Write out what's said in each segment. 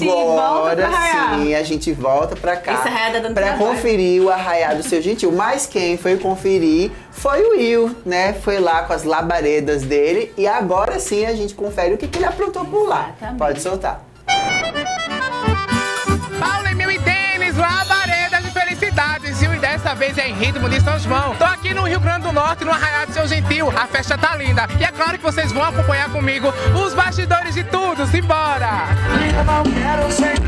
agora sim a gente volta pra cá pra conferir o Arraiá do Seu Gentil. Mas quem foi conferir foi o Will, né? Foi lá com as labaredas dele e agora sim a gente confere o que ele aprontou por lá. Pode soltar. Paulo, Emil e Denis, labareda de felicidades, viu? E dessa vez é em ritmo de São João. Tô aqui no Rio Grande do Norte, no Arraiá do Seu Gentil. A festa tá linda. E é claro que vocês vão acompanhar comigo os bastidores de tudo. Simbora! Eu não quero ser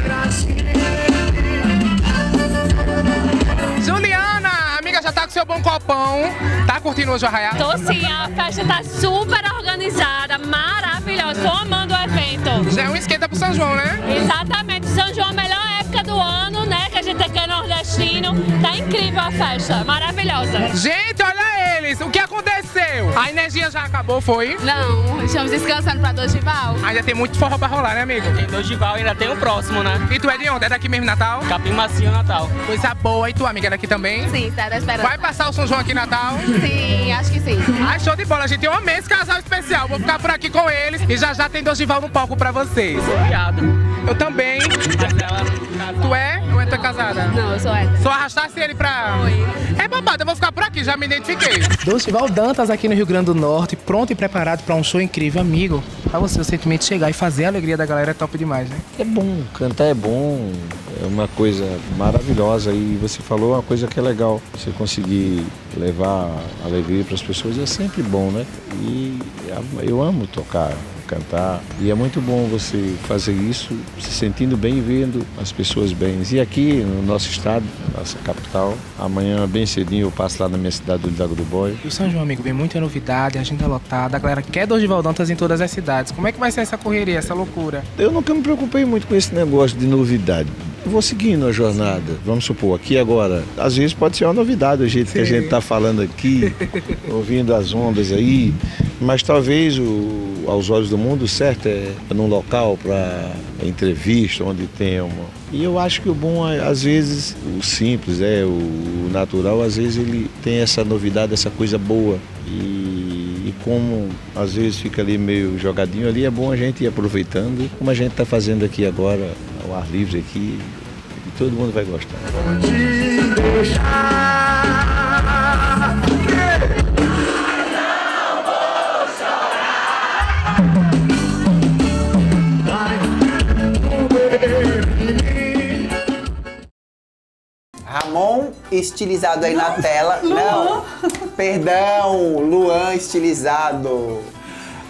Juliana, amiga, já tá com seu bom copão. Tá curtindo hoje o Arraiá? Tô sim, a festa tá super organizada, maravilhosa. Tô amando o evento. Já é um esquenta pro São João, né? Exatamente. São João é a melhor época do ano, né? Que a gente aqui é nordestino. Tá incrível a festa, maravilhosa. Gente, olha eles, o que aconteceu? A energia já acabou, foi? Não, estamos descansando pra Dorgival. Ainda tem muito forró pra rolar, né, amigo? Tem Dorgival e ainda tem o próximo, né? E tu é de onde? É daqui mesmo, Natal? Capim Macio, Natal. Coisa boa. E tu, amiga, é daqui também? Sim, tá esperando. Vai passar o São João aqui em Natal? Sim, acho que sim. Ai, show de bola, gente. Eu amei esse casal especial. Vou ficar por aqui com eles e já já tem Dorgival no palco pra vocês. Obrigado. Eu também. Mas ela... Tu é? Ou é tua casada? Não, eu sou hétero. Só arrastasse ele pra... Oi. É babado, eu vou ficar por aqui, já me identifiquei. Dorgival Dantas aqui no Rio Grande do Norte, pronto e preparado pra um show incrível, amigo. Pra você, o sentimento de chegar e fazer a alegria da galera é top demais, né? É bom, cantar é bom, é uma coisa maravilhosa. E você falou uma coisa que é legal, você conseguir levar alegria para as pessoas é sempre bom, né? E eu amo tocar, cantar, e é muito bom você fazer isso se sentindo bem e vendo as pessoas bem. E aqui no nosso estado, nossa capital, amanhã bem cedinho eu passo lá na minha cidade do Lago do Boi. E o São João, amigo, vem muita novidade, a agenda lotada, a galera quer Dorgival Dantas em todas as cidades. Como é que vai ser essa correria, essa loucura? Eu nunca me preocupei muito com esse negócio de novidade. Eu vou seguindo a jornada, vamos supor, aqui agora, às vezes pode ser uma novidade o jeito que a gente está falando aqui, ouvindo as ondas aí, mas talvez aos olhos do mundo, certo é num local para entrevista, onde tem uma... E eu acho que o bom, às vezes, o simples, o natural, às vezes ele tem essa novidade, essa coisa boa e como às vezes fica ali meio jogadinho ali, é bom a gente ir aproveitando, como a gente está fazendo aqui agora, ao ar livre aqui, e todo mundo vai gostar. Ramon Estilizado aí na tela. Não, perdão, Luan Estilizado.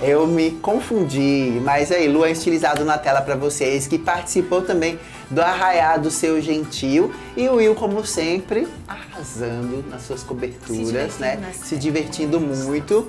Eu me confundi, mas aí, Luan Estilizado na tela pra vocês, que participou também do Arraiá do Seu Gentil. E o Will, como sempre, arrasando nas suas coberturas, né? Se divertindo muito.